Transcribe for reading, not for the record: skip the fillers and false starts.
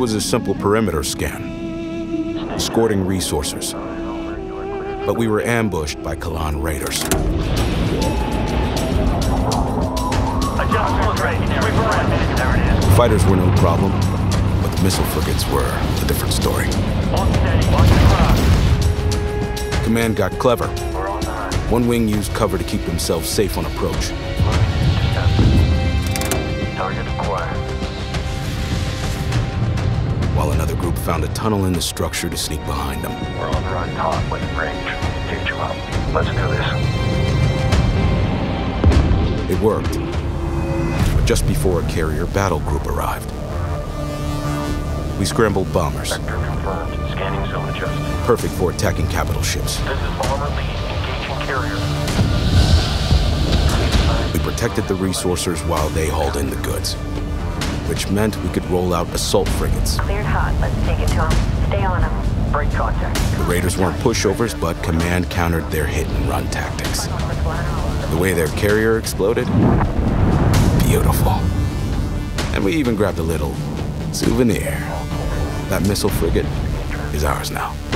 was a simple perimeter scan, escorting resources. But we were ambushed by Kalan Raiders. Fighters were no problem, but the missile frigates were a different story. Command got clever. One wing used cover to keep themselves safe on approach. While another group found a tunnel in the structure to sneak behind them. We're on the right top with range. Huge amount. Let's do this. It worked. But just before a carrier battle group arrived, we scrambled bombers. Vector confirmed. Scanning zone adjusted. Perfect for attacking capital ships. This is bomber lead. Engaging carrier. We protected the resourcers while they hauled in the goods, which meant we could roll out assault frigates. Cleared hot. Let's take it to them. Stay on them. Break contact. The Raiders weren't pushovers, but Command countered their hit-and-run tactics. The way their carrier exploded? Beautiful. And we even grabbed a little souvenir. That missile frigate is ours now.